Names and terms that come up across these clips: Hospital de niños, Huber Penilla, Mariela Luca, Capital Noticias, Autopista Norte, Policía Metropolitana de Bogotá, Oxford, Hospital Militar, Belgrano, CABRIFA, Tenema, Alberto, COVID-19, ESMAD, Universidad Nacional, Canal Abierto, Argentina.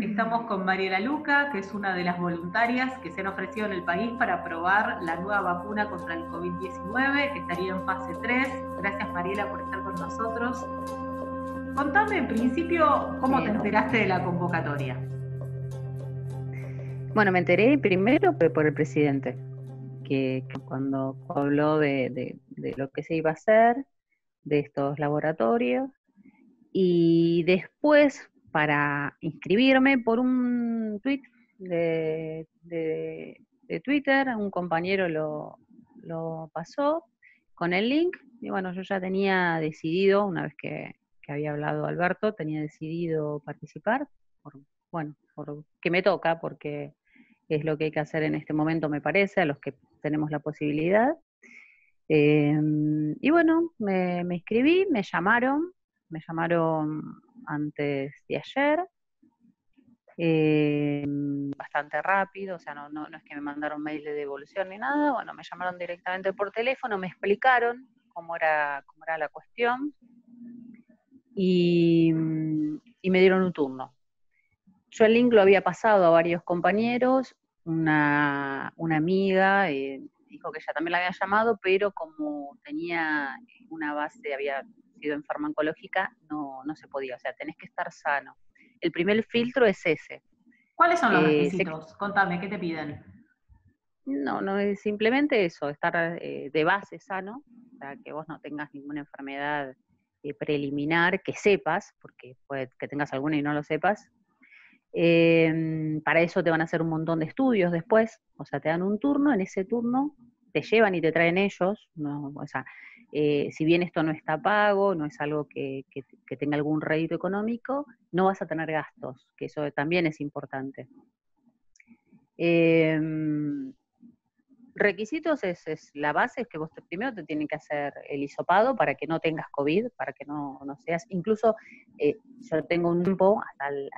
Estamos con Mariela Luca, que es una de las voluntarias que se han ofrecido en el país para probar la nueva vacuna contra el COVID-19, que estaría en fase 3. Gracias, Mariela, por estar con nosotros. Contame, en principio, ¿cómo te enteraste de la convocatoria? Bueno, me enteré primero por el presidente, que cuando habló de lo que se iba a hacer, de estos laboratorios, y después, para inscribirme, por un tweet de Twitter, un compañero lo pasó con el link, y bueno, yo ya tenía decidido, una vez que había hablado Alberto, tenía decidido participar, porque me toca, porque es lo que hay que hacer en este momento, me parece, a los que tenemos la posibilidad. Y bueno, me inscribí, me llamaron antes de ayer, bastante rápido, o sea, no es que me mandaron mail de devolución ni nada, bueno, me llamaron directamente por teléfono, me explicaron cómo era la cuestión, y me dieron un turno. Yo el link lo había pasado a varios compañeros, una amiga dijo que ella también la había llamado, pero como tenía una base, había sido enferma oncológica, no se podía, o sea, tenés que estar sano. El primer filtro es ese. ¿Cuáles son los requisitos? Contame, ¿qué te piden? No es simplemente eso, estar de base sano, o sea, que vos no tengas ninguna enfermedad preliminar, que sepas, porque puede que tengas alguna y no lo sepas. Para eso te van a hacer un montón de estudios después, o sea, te dan un turno, en ese turno te llevan y te traen ellos, si bien esto no está pago, no es algo que tenga algún rédito económico, no vas a tener gastos, que eso también es importante. Requisitos es la base, es que vos primero te tienen que hacer el hisopado para que no tengas COVID, para que no seas, incluso yo tengo un tiempo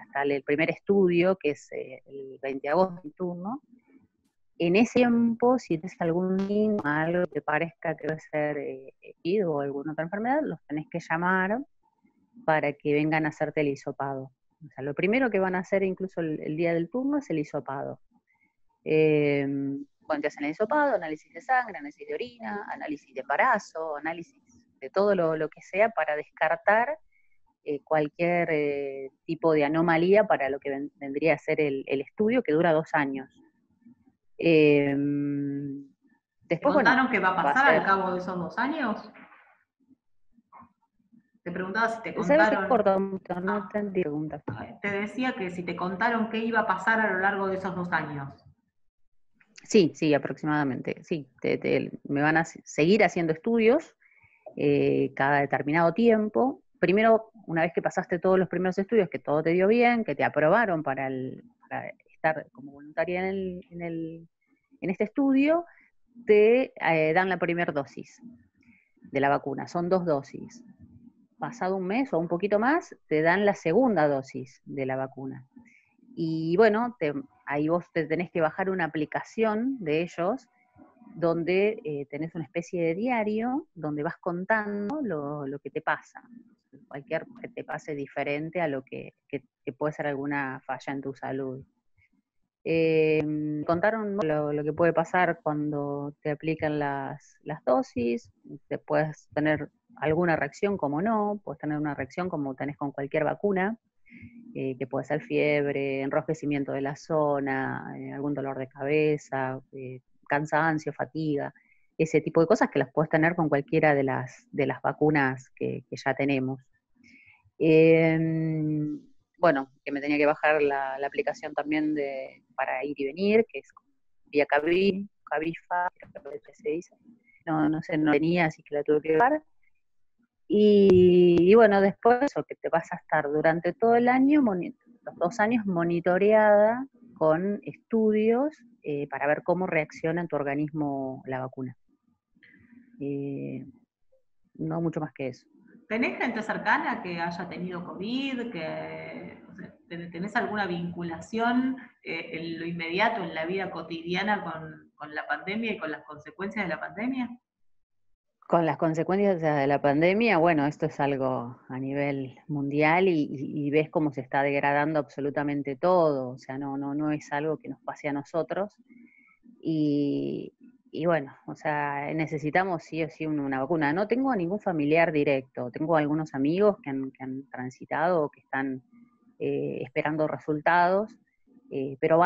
hasta el primer estudio, que es el 20 de agosto, mi turno. En ese tiempo, si tienes algún algo que parezca que va a ser COVID o alguna otra enfermedad, los tenés que llamar para que vengan a hacerte el hisopado. O sea, lo primero que van a hacer incluso el día del turno es el hisopado. Cuando te hacen el hisopado, análisis de sangre, análisis de orina, análisis de embarazo, análisis de todo lo que sea para descartar cualquier tipo de anomalía para lo que vendría a ser el estudio, que dura 2 años. Después, ¿te contaron qué va a pasar al cabo de esos 2 años? Te preguntaba si te contaron... Te decía que si te contaron qué iba a pasar a lo largo de esos 2 años. Sí, aproximadamente. Sí, me van a seguir haciendo estudios cada determinado tiempo. Primero, una vez que pasaste todos los primeros estudios, que todo te dio bien, que te aprobaron para estar como voluntaria en este estudio, te dan la primera dosis de la vacuna. Son 2 dosis. Pasado un mes o un poquito más, te dan la segunda dosis de la vacuna. Y bueno, ahí vos te tenés que bajar una aplicación de ellos, donde tenés una especie de diario, donde vas contando lo que te pasa. Cualquier que te pase diferente a lo que puede ser alguna falla en tu salud. Contaron lo que puede pasar cuando te aplican las dosis, te puedes tener alguna reacción como no, puedes tener una reacción como tenés con cualquier vacuna. Que puede ser fiebre, enrojecimiento de la zona, algún dolor de cabeza, cansancio, fatiga, ese tipo de cosas que las puedes tener con cualquiera de las vacunas que ya tenemos. Bueno, que me tenía que bajar la aplicación también para ir y venir, que es vía CABRIFA, que se dice. No tenía, así que la tuve que bajar. Y bueno, después, o que te vas a estar durante todo el año, los 2 años monitoreada con estudios para ver cómo reacciona en tu organismo la vacuna. No mucho más que eso. ¿Tenés gente cercana que haya tenido COVID? ¿Tenés alguna vinculación en lo inmediato, en la vida cotidiana con la pandemia y con las consecuencias de la pandemia? Con las consecuencias de la pandemia, bueno, esto es algo a nivel mundial y ves cómo se está degradando absolutamente todo, o sea, no es algo que nos pase a nosotros. Y bueno, o sea, necesitamos sí o sí una vacuna. No tengo ningún familiar directo, tengo algunos amigos que han transitado o que están esperando resultados, pero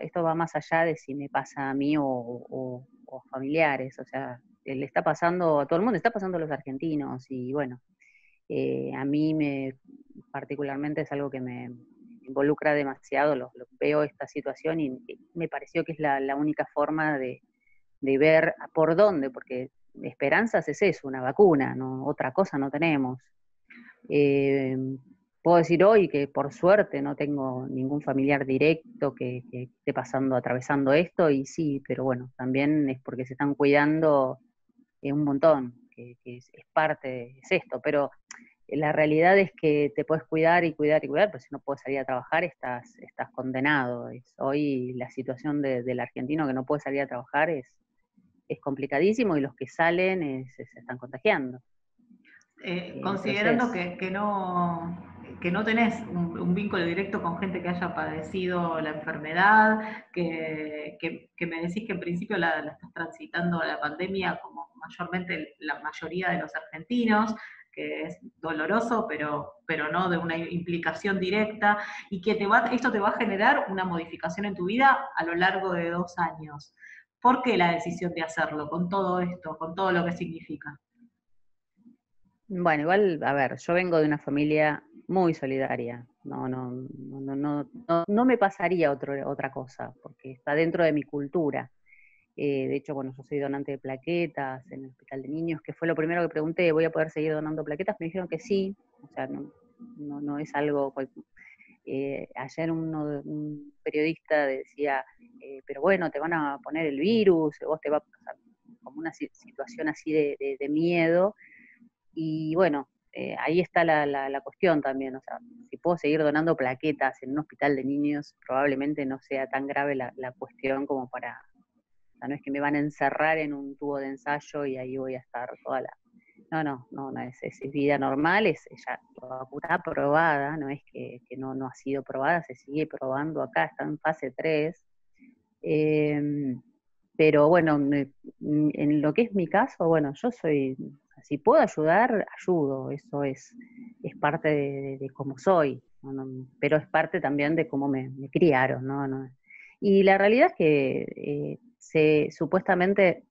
esto va más allá de si me pasa a mí o familiares, o sea, le está pasando a todo el mundo, está pasando a los argentinos, y bueno, a mí particularmente es algo que me involucra demasiado, veo esta situación y me pareció que es la única forma de ver por dónde, porque esperanzas es eso, una vacuna, no, otra cosa no tenemos. Puedo decir hoy que por suerte no tengo ningún familiar directo que esté atravesando esto, y sí, pero bueno, también es porque se están cuidando un montón, que es parte, es esto, pero la realidad es que te puedes cuidar y cuidar y cuidar, pero si no puedes salir a trabajar estás condenado. Hoy la situación del argentino que no puede salir a trabajar es complicadísimo, y los que salen se están contagiando. Considerando entonces, que no tenés un vínculo directo con gente que haya padecido la enfermedad, que me decís que en principio la estás transitando la pandemia como mayormente la mayoría de los argentinos, que es doloroso, pero no de una implicación directa, y que esto te va a generar una modificación en tu vida a lo largo de 2 años. ¿Por qué la decisión de hacerlo con todo esto, con todo lo que significa? Bueno, igual, a ver, yo vengo de una familia muy solidaria, no me pasaría otra cosa, porque está dentro de mi cultura. De hecho, bueno, yo soy donante de plaquetas en el Hospital de Niños, que fue lo primero que pregunté, ¿voy a poder seguir donando plaquetas? Me dijeron que sí, o sea, no es algo... ayer un periodista decía, pero bueno, te van a poner el virus, vos te va a pasar como una situación así de miedo, y bueno, ahí está la cuestión también, o sea, si puedo seguir donando plaquetas en un hospital de niños, probablemente no sea tan grave la cuestión como para... O sea, no es que me van a encerrar en un tubo de ensayo y ahí voy a estar toda la... No es vida normal, es ya vacuna probada, no es que no ha sido probada, se sigue probando acá, está en fase 3. Pero bueno, en lo que es mi caso, bueno, yo soy... Si puedo ayudar, ayudo, eso es parte de cómo soy, pero es parte también de cómo me criaron, ¿no? Y la realidad es que supuestamente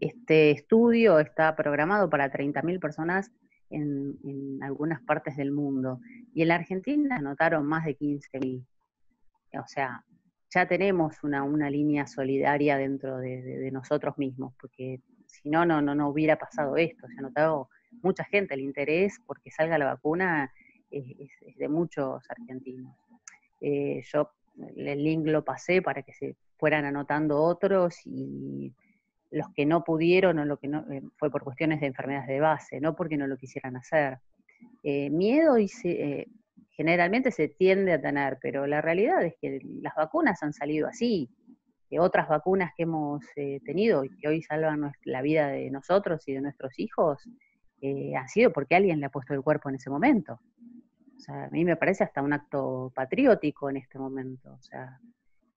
este estudio está programado para 30.000 personas en algunas partes del mundo, y en la Argentina anotaron más de 15.000, o sea, ya tenemos una línea solidaria dentro de nosotros mismos, porque... Si no hubiera pasado esto. Se ha notado mucha gente, el interés porque salga la vacuna es de muchos argentinos. Yo el link lo pasé para que se fueran anotando otros, y los que no pudieron o lo que no fue por cuestiones de enfermedades de base, no porque no lo quisieran hacer. Miedo generalmente se tiende a tener, pero la realidad es que las vacunas han salido así. Otras vacunas que hemos tenido y que hoy salvan la vida de nosotros y de nuestros hijos, ha sido porque alguien le ha puesto el cuerpo en ese momento. O sea, a mí me parece hasta un acto patriótico en este momento. O sea,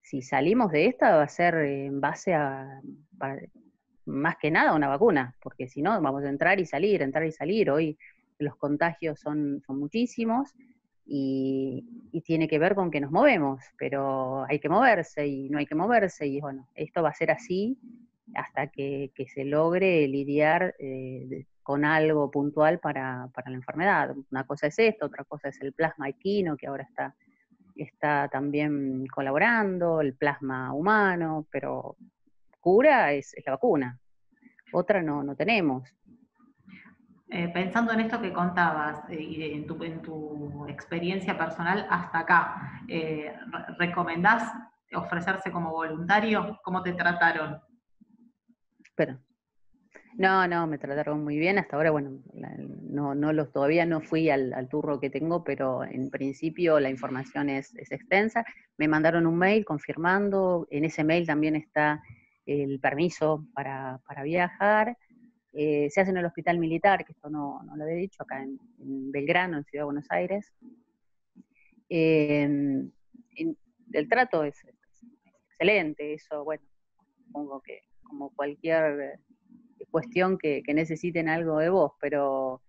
si salimos de esta va a ser en base a, más que nada, una vacuna, porque si no vamos a entrar y salir. Hoy los contagios son muchísimos, y tiene que ver con que nos movemos, pero hay que moverse y no hay que moverse, y bueno, esto va a ser así hasta que se logre lidiar con algo puntual para la enfermedad. Una cosa es esto, otra cosa es el plasma equino, que ahora está también colaborando, el plasma humano, pero cura es la vacuna, otra no tenemos. Pensando en esto que contabas y en tu experiencia personal hasta acá, ¿recomendás ofrecerse como voluntario? ¿Cómo te trataron? Pero, no, me trataron muy bien. Hasta ahora, bueno, todavía no fui al turno que tengo, pero en principio la información es extensa. Me mandaron un mail confirmando, en ese mail también está el permiso para viajar. Se hace en el Hospital Militar, que esto no lo había dicho, acá en Belgrano, en Ciudad de Buenos Aires. El trato es excelente, eso, bueno, supongo que como cualquier cuestión que necesiten algo de vos, pero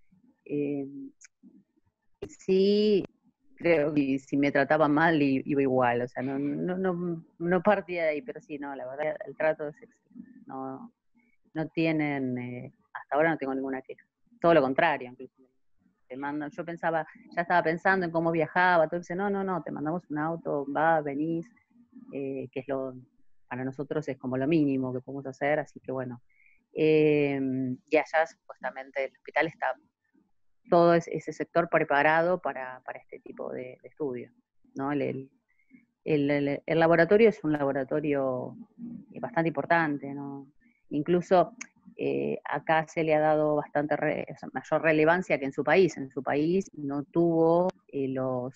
sí creo que si me trataban mal iba igual, o sea, no partía de ahí, pero sí, no, la verdad, el trato es excelente, no tienen, hasta ahora no tengo ninguna queja, todo lo contrario, incluso. Te mandan, yo pensaba, ya estaba pensando en cómo viajaba, todo, dice, no, te mandamos un auto, va, venís, que es lo, para nosotros es como lo mínimo que podemos hacer, así que bueno. Y allá supuestamente el hospital está, todo ese sector preparado para este tipo de estudio, ¿no? El laboratorio es un laboratorio bastante importante, ¿no? Incluso... acá se le ha dado bastante mayor relevancia que en su país. En su país no tuvo los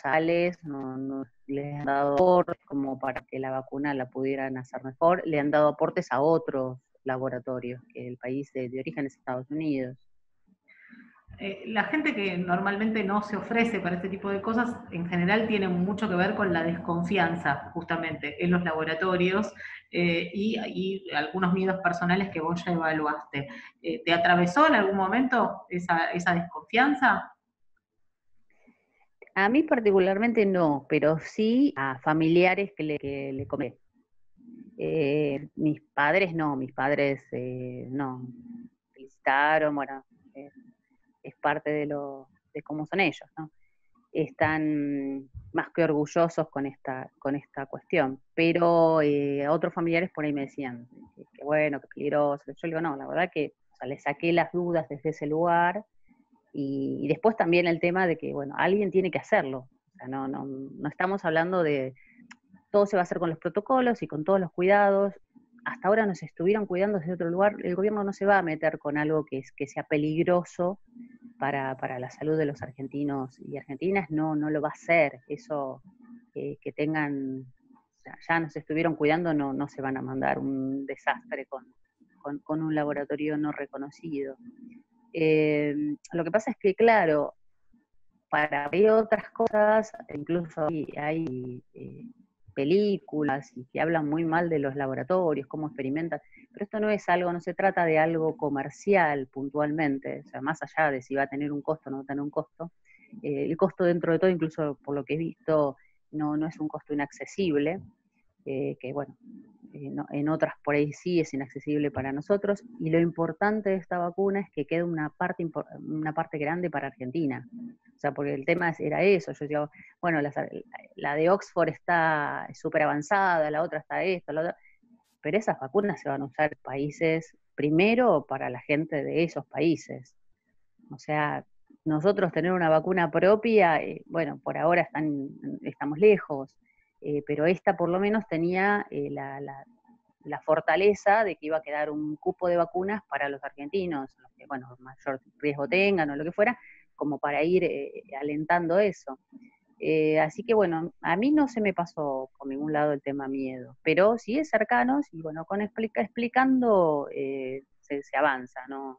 sales, no les han dado aportes como para que la vacuna la pudieran hacer mejor, le han dado aportes a otros laboratorios, que el país de origen es Estados Unidos. La gente que normalmente no se ofrece para este tipo de cosas, en general tiene mucho que ver con la desconfianza, justamente, en los laboratorios y algunos miedos personales que vos ya evaluaste. ¿Te atravesó en algún momento esa desconfianza? A mí particularmente no, pero sí a familiares que le comenté. Mis padres no, no. Felicitaron, bueno... es parte de cómo son ellos, ¿no? Están más que orgullosos con esta cuestión, pero otros familiares por ahí me decían que bueno, que peligroso, yo digo no, la verdad que o sea, les saqué las dudas desde ese lugar, y después también el tema de que, bueno, alguien tiene que hacerlo, o sea, no estamos hablando de, todo se va a hacer con los protocolos y con todos los cuidados, hasta ahora nos estuvieron cuidando desde otro lugar, el gobierno no se va a meter con algo que sea peligroso para la salud de los argentinos y argentinas, no lo va a hacer, eso que tengan, ya nos estuvieron cuidando, no se van a mandar un desastre con un laboratorio no reconocido. Lo que pasa es que, claro, para ver otras cosas, incluso hay películas y que hablan muy mal de los laboratorios, cómo experimentan, pero esto no es algo, no se trata de algo comercial puntualmente, o sea, más allá de si va a tener un costo o no va a tener un costo, el costo dentro de todo, incluso por lo que he visto, no es un costo inaccesible, que bueno, en otras por ahí sí es inaccesible para nosotros, y lo importante de esta vacuna es que quede una parte grande para Argentina, o sea, porque el tema era eso, yo digo, bueno, la de Oxford está súper avanzada, la otra está esto, la otra, pero esas vacunas se van a usar en países, primero para la gente de esos países, o sea, nosotros tener una vacuna propia, bueno, por ahora estamos lejos, pero esta por lo menos tenía la fortaleza de que iba a quedar un cupo de vacunas para los argentinos, los que, bueno, mayor riesgo tengan o lo que fuera, como para ir alentando eso. Así que bueno, a mí no se me pasó por ningún lado el tema miedo, pero sí es cercano, y bueno, con explicando se avanza, ¿no?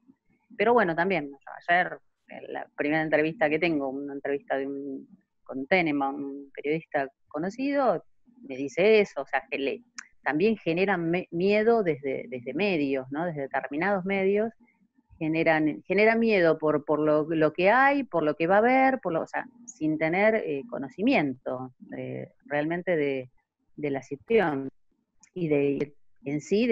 Pero bueno, también, ayer, la primera entrevista que tengo, una entrevista con Tenema, un periodista conocido, me dice eso, o sea, que también generan miedo desde medios, ¿no? Desde determinados medios, genera miedo por lo que hay, por lo que va a haber, o sea, sin tener conocimiento realmente de la situación. Y en sí,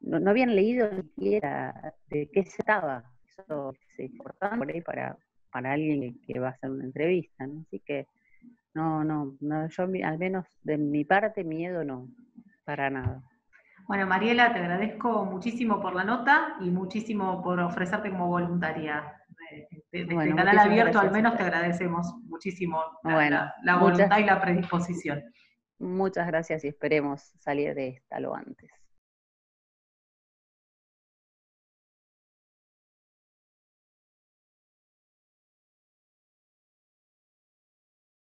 no habían leído ni siquiera de qué se trataba. Eso es importante por ahí para alguien que va a hacer una entrevista, ¿no? Así que no, yo al menos de mi parte miedo no, para nada. Bueno, Mariela, te agradezco muchísimo por la nota y muchísimo por ofrecerte como voluntaria. Desde el canal abierto al menos te agradecemos muchísimo la voluntad y la predisposición. Muchas gracias y esperemos salir de esta lo antes.